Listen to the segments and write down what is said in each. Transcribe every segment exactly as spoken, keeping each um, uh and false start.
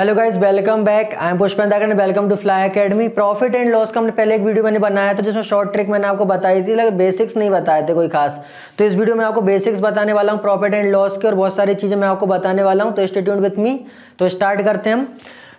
Hello guys, welcome back. I am Pushpendra Dhakad, welcome to fly academy. Profit and loss का हमने पहले एक video मैंने बनाया था जिसमें शॉर्ट ट्रिक मैंने आपको बताई थी, लेकिन बेसिक्स नहीं बताए थे कोई खास। तो इस वीडियो में आपको बेसिक्स बताने वाला हूँ प्रॉफिट एंड लॉस के, और बहुत सारी चीज़ें मैं आपको बताने वाला हूँ। तो स्टे ट्यून्ड विद मी। तो स्टार्ट करते हैं हम।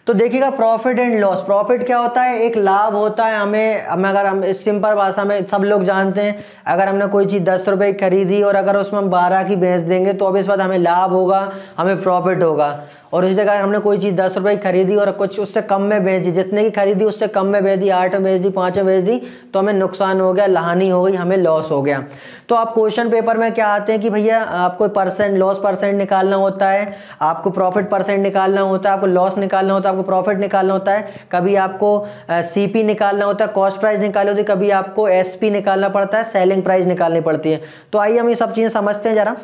तो देखिएगा, प्रॉफिट एंड लॉस। प्रॉफिट क्या होता है? एक लाभ होता है। हमें हम अगर हम इस सिंपल भाषा में सब लोग जानते हैं, अगर हमने कोई चीज़ दस रुपये की खरीदी और अगर उसमें हम बारह की बेच देंगे तो अब इस बात हमें लाभ होगा, हमें प्रॉफिट होगा। और उसी जगह हमने कोई चीज़ दस रुपये की खरीदी और कुछ उससे कम में बेच दी, जितने की खरीदी उससे कम में बेच दी, आठ में बेच दी, पाँच में बेच दी, तो हमें नुकसान हो गया, हानि हो गई, हमें लॉस हो गया। तो आप क्वेश्चन पेपर में क्या आते हैं कि भैया आपको परसेंट लॉस परसेंट निकालना होता है, आपको प्रॉफिट परसेंट निकालना होता है, आपको लॉस निकालना होता है, आपको प्रॉफिट निकालना होता है, कभी आपको सीपी निकालना होता है, कॉस्ट प्राइस निकालनी होती है, कभी आपको एसपी निकालना पड़ता है, सेलिंग प्राइस निकालनी पड़ती है। तो आइए हम ये सब चीज़ें समझते हैं ज़रा।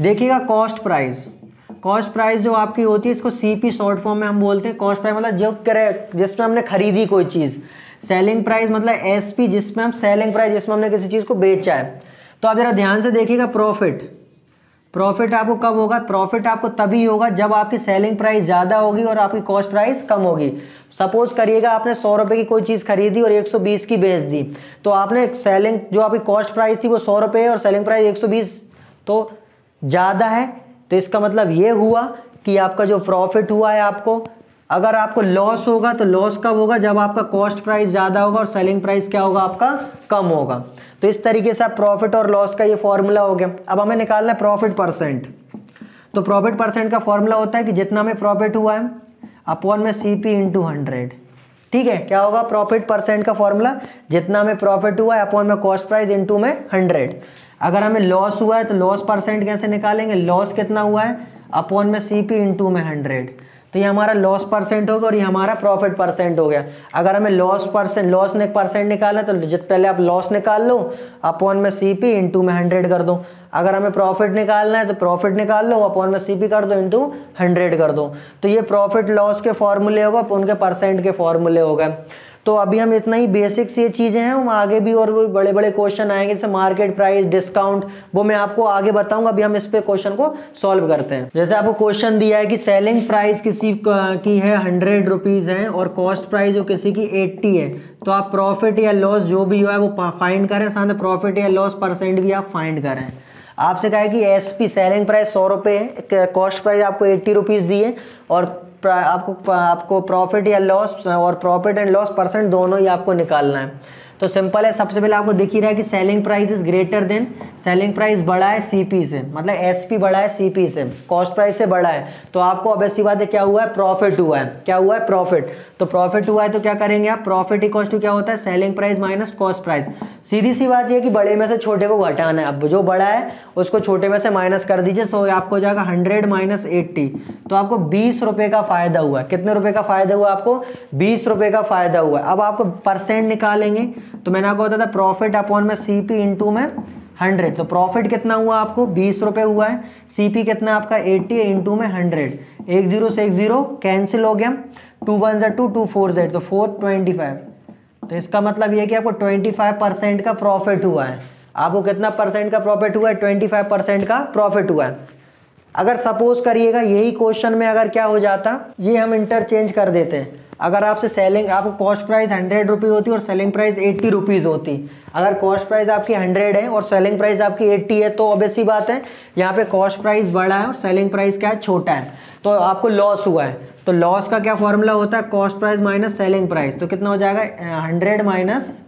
देखिएगा, कॉस्ट प्राइस कॉस्ट प्राइस जो आपकी होती है, इसको सीपी शॉर्ट फॉर्म में हम बोलते हैं। कॉस्ट प्राइस मतलब जो क्रय जिसमें हमने खरीदी कोई चीज़, सेलिंग प्राइस मतलब एसपी जिसमें हम सेलिंग प्राइस जिसमें हमने किसी चीज़ को बेचा है। तो आप ज़रा ध्यान से देखिएगा, प्रॉफिट प्रॉफिट आपको कब होगा? प्रॉफिट आपको तभी होगा जब आपकी सेलिंग प्राइस ज़्यादा होगी और आपकी कॉस्ट प्राइस कम होगी। सपोज़ करिएगा आपने सौ रुपये की कोई चीज़ खरीदी और एक सौ बीस की बेच दी, तो आपने सेलिंग जो आपकी कॉस्ट प्राइस थी वो सौ रुपये और सेलिंग प्राइस एक सौ बीस तो ज़्यादा है। तो इसका मतलब ये हुआ कि आपका जो प्रॉफिट हुआ है आपको। अगर आपको लॉस होगा तो लॉस कब होगा? जब आपका कॉस्ट प्राइस ज़्यादा होगा और सेलिंग प्राइस क्या होगा? आपका कम होगा। तो इस तरीके से आप प्रॉफिट और लॉस का ये फॉर्मूला हो गया। अब हमें निकालना है प्रॉफिट परसेंट। तो प्रॉफिट परसेंट का फॉर्मूला होता है कि जितना हमें प्रॉफिट हुआ है अपॉन में सी पी इंटू हंड्रेड। ठीक है, क्या होगा प्रॉफिट परसेंट का फॉर्मूला? जितना हमें प्रॉफिट हुआ है अपॉन में कॉस्ट प्राइस इंटू में हंड्रेड। अगर हमें लॉस हुआ है तो लॉस परसेंट कैसे निकालेंगे? लॉस कितना हुआ है अपॉन में सी पी इंटू में हंड्रेड। तो ये हमारा लॉस परसेंट हो गया और ये हमारा प्रॉफिट परसेंट हो गया। अगर हमें लॉस परसेंट लॉस ने परसेंट निकालना है तो पहले आप लॉस निकाल लो अपॉन में सी पी इंटू में हंड्रेड कर दो। अगर हमें प्रॉफिट निकालना है तो प्रॉफिट निकाल लो अपॉन में सी पी कर दो इंटू हंड्रेड कर दो। तो ये प्रॉफिट लॉस के फॉर्मूले हो गए, उनके परसेंट के फॉर्मूले हो गए। तो अभी हम इतना ही बेसिक्स ये चीज़ें हैं। हम आगे भी और भी बड़े बड़े क्वेश्चन आएंगे, जैसे मार्केट प्राइस, डिस्काउंट, वो मैं आपको आगे बताऊंगा। अभी हम इस पे क्वेश्चन को सॉल्व करते हैं। जैसे आपको क्वेश्चन दिया है कि सेलिंग प्राइस किसी की है हंड्रेड रुपीज़ है और कॉस्ट प्राइस जो किसी की एट्टी है, तो आप प्रॉफिट या लॉस जो भी हुआ है वो फाइंड करें, साथ प्रॉफिट या लॉस परसेंट भी आप फाइंड करें। आपसे कहा है कि एस पी सेलिंग प्राइस सौ रुपये है, कॉस्ट प्राइस आपको एट्टी रुपीज़ दी है और आपको आपको प्रॉफिट या लॉस और प्रॉफिट एंड लॉस परसेंट दोनों ही आपको निकालना है। तो सिंपल है, सबसे पहले आपको दिख ही रहा है कि selling price is greater than, selling price बड़ा है सीपी से, मतलब एसपी बड़ा है सीपी से, कॉस्ट प्राइस से बड़ा है। तो आपको अब ऐसी बात है, क्या हुआ है? प्रॉफिट हुआ है। क्या हुआ है? प्रॉफिट। तो प्रॉफिट हुआ है तो क्या करेंगे आप? प्रॉफिट इक्वल टू क्या होता है? Selling price minus cost price. सीधी सी बात यह है कि बड़े में से छोटे को घटाना है। अब जो बड़ा है उसको छोटे में से माइनस कर दीजिए, सो आपको हो जाएगा हंड्रेड माइनस एट्टी। तो आपको बीस रुपये का फ़ायदा हुआ। कितने रुपये का फ़ायदा हुआ? आपको बीस रुपये का फ़ायदा हुआ। अब आपको परसेंट निकालेंगे, तो मैंने आपको बताया था प्रॉफिट अपॉन में सी पी इंटू में हंड्रेड। तो प्रॉफिट कितना हुआ? आपको बीस रुपये हुआ है। सी पी कितना आपका एट्टी है इंटू में हंड्रेड। एक जीरो से एक जीरो कैंसिल हो गया, टू वन ज़ेड टू, टू फोर ज़ेड, तो फोर ट्वेंटी फाइव। तो इसका मतलब ये है कि आपको ट्वेंटी फाइव परसेंट का प्रॉफिट हुआ है। आपको कितना परसेंट का प्रॉफिट हुआ है? ट्वेंटी फाइव परसेंट का प्रॉफिट हुआ है। अगर सपोज करिएगा यही क्वेश्चन में अगर क्या हो जाता, ये हम इंटरचेंज कर देते हैं। अगर आपसे सेलिंग आपको कॉस्ट प्राइस हंड्रेड रुपीज़ होती और सेलिंग प्राइस एट्टी रुपीज़ होती, अगर कॉस्ट प्राइस आपकी हंड्रेड है और सेलिंग प्राइस आपकी एट्टी है, तो ऑब्वियस सी बात है यहाँ पे कॉस्ट प्राइस बड़ा है और सेलिंग प्राइस क्या है? छोटा है। तो आपको लॉस हुआ है, तो लॉस का क्या फॉर्मूला होता है? Cost price minus selling price. तो कितना हो जाएगा? Hundred minus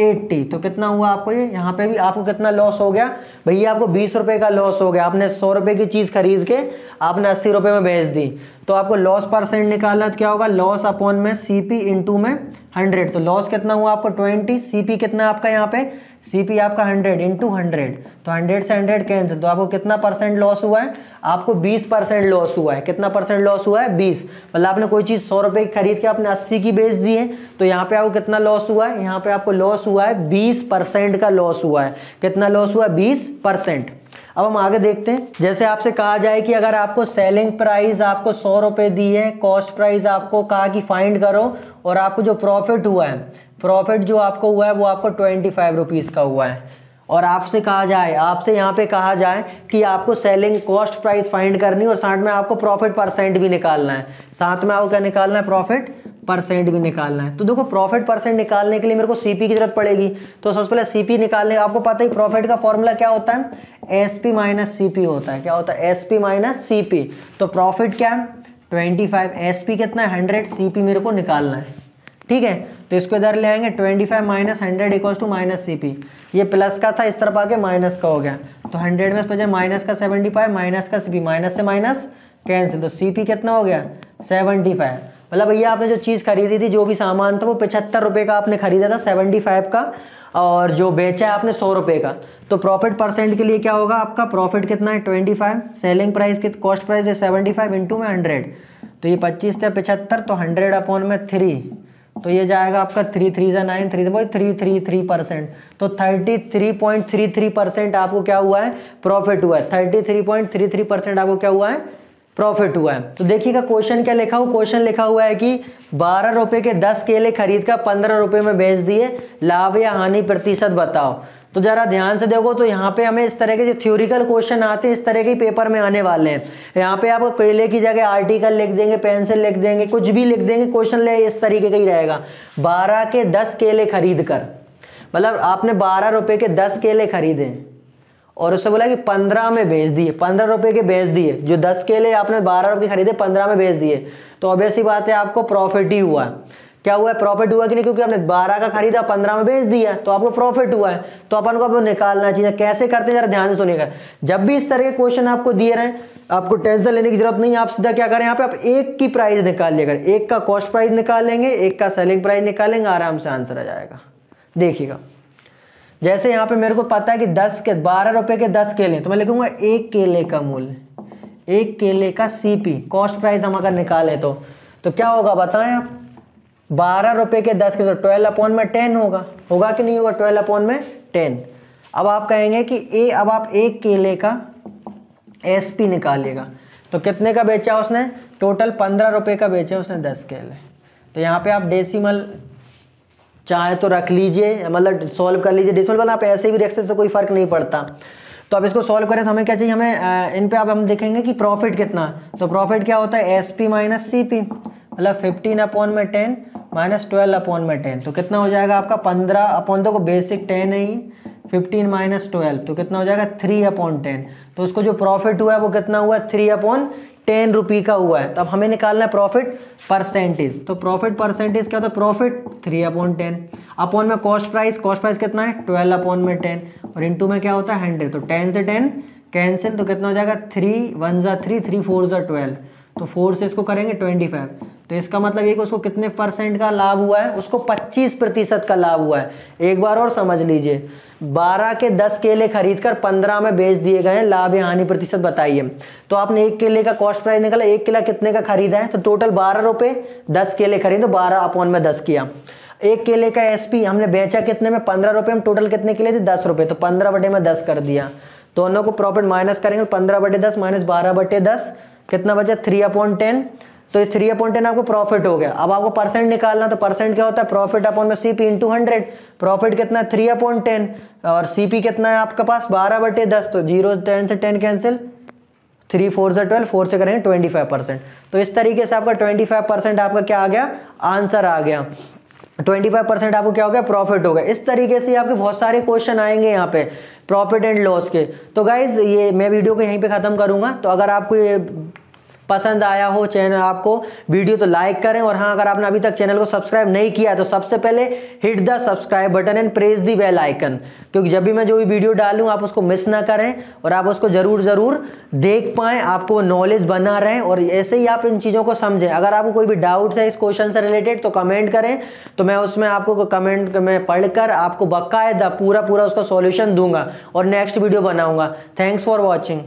eighty. तो कितना हुआ आपको? ये यहाँ पे भी आपको कितना लॉस हो गया? भैया आपको बीस रुपये का लॉस हो गया। आपने सौ रुपये की चीज़ खरीद के आपने अस्सी रुपये में बेच दी, तो आपको लॉस परसेंट निकालना क्या होगा? लॉस अपॉन में सीपी इंटू में हंड्रेड। तो लॉस कितना हुआ आपको? ट्वेंटी। सीपी कितना आपका यहाँ पे? सीपी आपका हंड्रेड इंटू हंड्रेड। तो हंड्रेड से हंड्रेड कैंसिल, तो आपको कितना परसेंट लॉस हुआ है? आपको बीस परसेंट लॉस हुआ है। कितना परसेंट लॉस हुआ है? बीस। मतलब आपने कोई चीज़ सौ रुपये की खरीद के आपने अस्सी की बेच दी है, तो यहाँ पे आपको कितना लॉस हुआ है? यहाँ पे आपको लॉस हुआ है बीस परसेंट का लॉस हुआ है। कितना लॉस हुआ है? बीस परसेंट। अब हम आगे देखते हैं। जैसे आपसे कहा जाए कि अगर आपको सेलिंग प्राइस आपको सौ रुपये दी है, कॉस्ट प्राइस आपको कहा कि फाइंड करो, और आपको जो प्रॉफिट हुआ है, प्रॉफिट जो आपको हुआ है वो आपको ट्वेंटी फाइव रुपीज़ का हुआ है, और आपसे कहा जाए, आपसे यहाँ पे कहा जाए कि आपको सेलिंग कॉस्ट प्राइस फाइंड करनी और साथ में आपको प्रॉफिट परसेंट भी निकालना है, साथ में आपको क्या निकालना है, प्रॉफिट परसेंट भी निकालना है। तो देखो प्रॉफिट परसेंट निकालने के लिए मेरे को सीपी की जरूरत पड़ेगी, तो सबसे पहले सीपी निकालने, आपको पता ही प्रॉफिट का फॉर्मूला क्या होता है, S P minus C P होता है, क्या होता है, S P minus C P. तो प्रॉफिट क्या है पच्चीस, एस पी कितना है हंड्रेड, सी पी मेरे को निकालना है, ठीक है। तो इसको इधर ले आएंगे, twenty five minus hundred equals to minus C P, ये प्लस का था इस तरफ आके माइनस का हो गया, तो हंड्रेड में इस बजाय माइनस का सेवेंटी फाइव माइनस का सी पी, माइनस से माइनस कैंसिल, तो सी पी कितना हो गया सेवेंटी फाइव। मतलब भैया आपने जो चीज़ खरीदी थी, जो भी सामान था वो पचहत्तर रुपये का आपने खरीदा था, सेवेंटी फाइव का, और जो बेचा है आपने सौ रुपये का। तो प्रॉफिट परसेंट के लिए क्या होगा, आपका प्रॉफिट कितना है ट्वेंटी फाइव, सेलिंग प्राइस की कॉस्ट प्राइस है सेवेंटी फाइव इंटू में हंड्रेड, तो ये पच्चीस थे पचहत्तर, तो हंड्रेड अपॉन में थ्री, तो ये जाएगा आपका थ्री थ्री ज़ा nine, three three three three three percent, तो thirty three point three three percent आपको क्या हुआ है प्रॉफिट हुआ है, thirty three point three three percent आपको क्या हुआ है प्रॉफिट हुआ है। तो देखिएगा क्वेश्चन क्या लिखा हुआ, क्वेश्चन लिखा हुआ है कि बारह रुपये के दस केले खरीद कर पंद्रह रुपये में बेच दिए, लाभ या हानि प्रतिशत बताओ। तो जरा ध्यान से देखो, तो यहाँ पे हमें इस तरह के जो थ्योरिकल क्वेश्चन आते हैं इस तरह के पेपर में आने वाले हैं। यहाँ पे आप केले की जगह आर्टिकल लिख देंगे, पेंसिल लिख देंगे, कुछ भी लिख देंगे, क्वेश्चन इस तरीके का ही रहेगा। बारह के दस केले खरीद कर, मतलब आपने बारह रुपये के दस केले खरीदे और उससे बोला कि पंद्रह में बेच दिए, पंद्रह रुपये के बेच दिए, जो दस केले आपने बारह रुपये खरीदे पंद्रह में बेच दिए, तो ऑब्वियस ही बात है आपको प्रॉफिट ही हुआ। क्या हुआ है, प्रॉफिट हुआ कि नहीं, क्योंकि आपने बारह का खरीदा पंद्रह में बेच दिया तो आपको प्रॉफिट हुआ है। तो अपन को अब निकालना चाहिए, कैसे करते हैं जरा ध्यान से सुनिएगा। जब भी इस तरह के क्वेश्चन आपको दिए रहें, आपको टेंशन लेने की जरूरत नहीं है, आप सीधा क्या करें, यहाँ पे आप एक की प्राइस निकाल लिया करें, एक का कॉस्ट प्राइस निकालेंगे, एक का सेलिंग प्राइस निकालेंगे, आराम से आंसर आ जाएगा। देखिएगा जैसे यहाँ पे मेरे को पता है कि दस के बारह रुपये के दस केले, तो मैं लिखूंगा एक केले का मूल्य, एक केले का सी पी कॉस्ट प्राइस हम अगर निकालें तो तो क्या होगा बताएं आप, बारह रुपये के दस के तो ट्वेल्व अपॉन में टेन होगा, होगा कि नहीं होगा, ट्वेल्व अपॉन में टेन। अब आप कहेंगे कि ए, अब आप एक केले का एस पी निकालिएगा, तो कितने का बेचा उसने, टोटल पंद्रह रुपये का बेचा उसने दस केले, तो यहाँ पे आप डेसिमल चाहे तो रख लीजिए, मतलब सॉल्व कर लीजिए, डेसिमल वाला आप ऐसे भी रख सकते, कोई फ़र्क नहीं पड़ता। तो अब इसको सॉल्व करें तो हमें क्या चाहिए, हमें इन पर अब हम देखेंगे कि प्रॉफिट कितना, तो प्रॉफिट क्या होता है S P minus C P, मतलब फिफ्टीन अपॉन में टेन माइनस ट्वेल्व अपॉन में टेन, तो कितना हो जाएगा आपका पंद्रह अपॉन, तो को बेसिक टेन है ही, फिफ्टीन माइनस ट्वेल्व, तो कितना हो जाएगा थ्री अपॉन टेन। तो उसको जो प्रॉफिट हुआ है वो कितना हुआ है, थ्री अपॉन टेन रुपी का हुआ है। तो अब हमें निकालना है प्रॉफिट परसेंटेज, तो प्रॉफिट परसेंटेज क्या होता है, profit three upon ten upon में कॉस्ट प्राइस, कॉस्ट प्राइस कितना है ट्वेल्व अपॉन में टेन, और इंटू में क्या होता है हंड्रेड, तो टेन से टेन कैंसिल, तो कितना हो जाएगा थ्री वन ज़ा थ्री, थ्री फोर ज़ा ट्वेल्व, तो फोर से इसको करेंगे ट्वेंटी फाइव, तो इसका मतलब ये कि उसको कितने परसेंट का लाभ हुआ है, उसको पच्चीस प्रतिशत का लाभ हुआ है। एक बार और समझ लीजिए, बारह के दस केले खरीद कर पंद्रह में बेच दिए गए हैं, लाभ या हानि प्रतिशत बताइए। तो आपने एक केले का कॉस्ट प्राइस निकाला, एक केला कितने का खरीदा है, तो टोटल बारह रुपये दस केले खरीदो, बारह अपॉन में दस किया। एक केले का एसपी हमने बेचा कितने में, पंद्रह रुपये, हम टोटल कितने के लिए थे दस रुपये, तो पंद्रह बटे में दस कर दिया। दोनों को प्रॉफिट माइनस करेंगे, पंद्रह बटे दस माइनस बारह बटे दस कितना बचा, थ्री अपॉन टेन, तो ये थ्री अपॉन टेन आपको प्रॉफिट हो गया। अब आपको परसेंट निकालना, तो परसेंट क्या होता है, प्रॉफिट अपॉन में C P into hundred, profit कितना है थ्री अपॉन टेन, और सी पी कितना है आपके पास बारह बटे दस, तो जीरो टेन से टेन कैंसिल, थ्री फोर से ट्वेल्व, फोर से करेंगे ट्वेंटी फाइव परसेंट। तो इस तरीके से आपका ट्वेंटी फाइव परसेंट आपका क्या आ गया, आंसर आ गया, ट्वेंटी फाइव परसेंट आपको क्या हो गया, प्रॉफिट हो गया। इस तरीके से आपके बहुत सारे क्वेश्चन आएंगे यहाँ पे प्रॉफिट एंड लॉस के। तो गाइज़ ये मैं वीडियो को यहीं पे ख़त्म करूँगा। तो अगर आपको ये पसंद आया हो चैनल, आपको वीडियो, तो लाइक करें, और हाँ अगर आपने अभी तक चैनल को सब्सक्राइब नहीं किया तो सबसे पहले hit the subscribe button and press the bell icon, क्योंकि जब भी मैं जो भी वीडियो डालूँ आप उसको मिस ना करें और आप उसको ज़रूर ज़रूर देख पाएँ, आपको नॉलेज बना रहें और ऐसे ही आप इन चीज़ों को समझें। अगर आपको कोई भी डाउट्स है इस क्वेश्चन से रिलेटेड तो कमेंट करें, तो मैं उसमें आपको कमेंट में पढ़ कर आपको बाकायदा पूरा पूरा उसका सॉल्यूशन दूंगा और नेक्स्ट वीडियो बनाऊँगा। Thanks for watching.